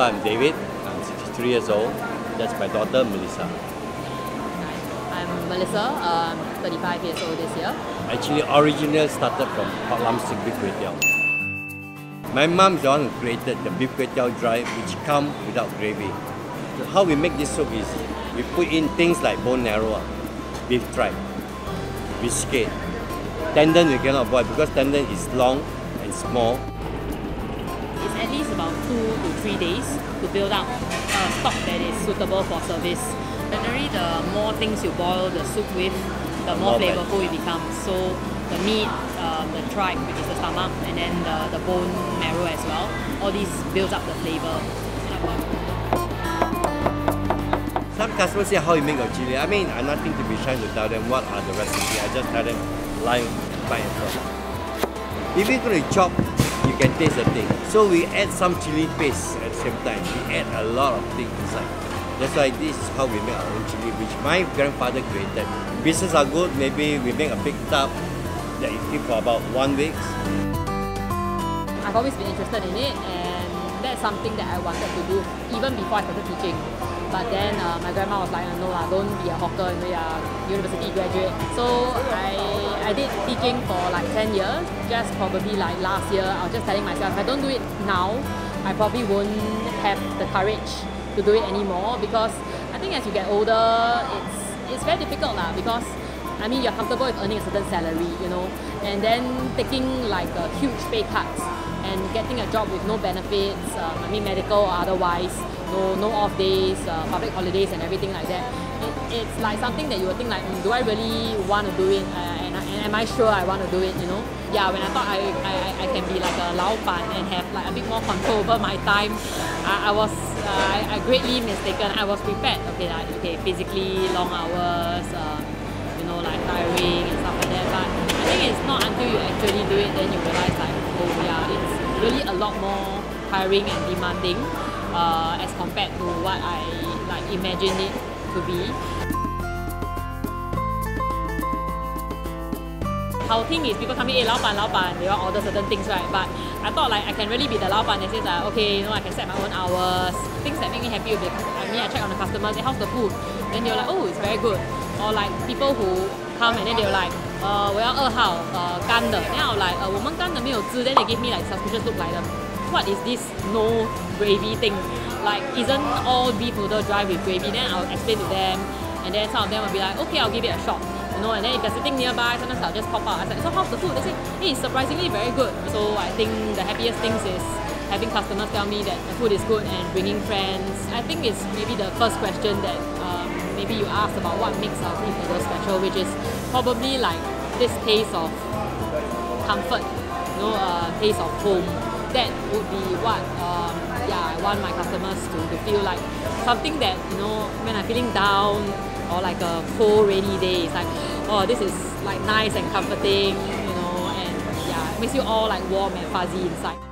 Hello, I'm David. I'm 63 years old. That's my daughter, Melissa. I'm Melissa. I'm 35 years old this year. Actually, originally started from Pak Lam Sing Beef Kway Teow. My mom's the one who created the beef kway teow dry, which comes without gravy. So how we make this soup is we put in things like bone marrow, beef tripe, brisket, tendon we cannot avoid because tendon is long and small. It's at least about 2 to 3 days to build up a stock that is suitable for service. Generally, the more things you boil the soup with, the more flavorful it becomes. So the meat, the tripe, which is the stomach, and then the bone marrow as well. All these builds up the flavor. Some customers say how you make your chili. I mean, I'm nothing to be trying to tell them what are the recipe. I just tell them lime, pine, and salt. If you're going to chop, you can taste the thing. So we add some chili paste at the same time. We add a lot of things inside. That's why this is how we make our own chili, which my grandfather created. Business are good. Maybe we make a big tub that you keep for about 1 week. I've always been interested in it, and that's something that I wanted to do even before I started teaching. But then my grandma was like, no lah, don't be a hawker, you are a university graduate. So I did teaching for like 10 years, just probably like last year. I was just telling myself, if I don't do it now, I probably won't have the courage to do it anymore, because I think as you get older, it's very difficult lah, because I mean, you're comfortable with earning a certain salary, you know, and then taking like a huge pay cuts and getting a job with no benefits, I mean, medical or otherwise, no off days, public holidays and everything like that. It's like something that you would think like, do I really want to do it? And am I sure I want to do it, you know? Yeah, when I thought I can be like a lao ban and have like a bit more control over my time, I was greatly mistaken. I was prepared, okay, physically, long hours, like tiring and stuff like that, but I think it's not until you actually do it then you realize like, oh yeah, it's really a lot more tiring and demanding as compared to what I like imagined it to be. 好听 is people come in, hey, 老板，老板 they all order certain things, right? But I thought like I can really be the 老板 that says like, okay, you know, I can set my own hours. Things that make me happy will be, I mean, I check on the customers, hey, how's the food? Then they're like, oh, it's very good. Or like people who come and then they're like, 我要二号干的。Then I'm like, 我们干的没有汁。Then they give me like suspicious look like them. What is this no gravy thing? Like, isn't all beef noodle dry with gravy? Then I'll explain to them, and then some of them will be like, okay, I'll give it a shot. You know, and then if they're sitting nearby, sometimes I'll just pop out. I was like, so how's the food? They say, hey, it's surprisingly very good. So I think the happiest things is having customers tell me that the food is good and bringing friends. I think it's maybe the first question that maybe you asked about what makes our beef noodle special, which is probably like this taste of comfort, you know, taste of home. That would be what I want my customers to feel like. Something that, you know, when I'm feeling down or like a cold rainy day, it's like, oh, this is like nice and comforting, you know, and yeah, it makes you all like warm and fuzzy inside.